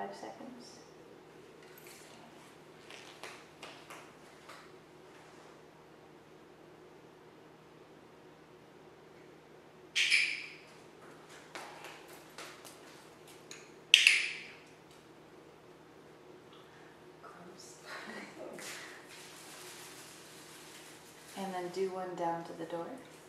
5 seconds. And then do one down to the door.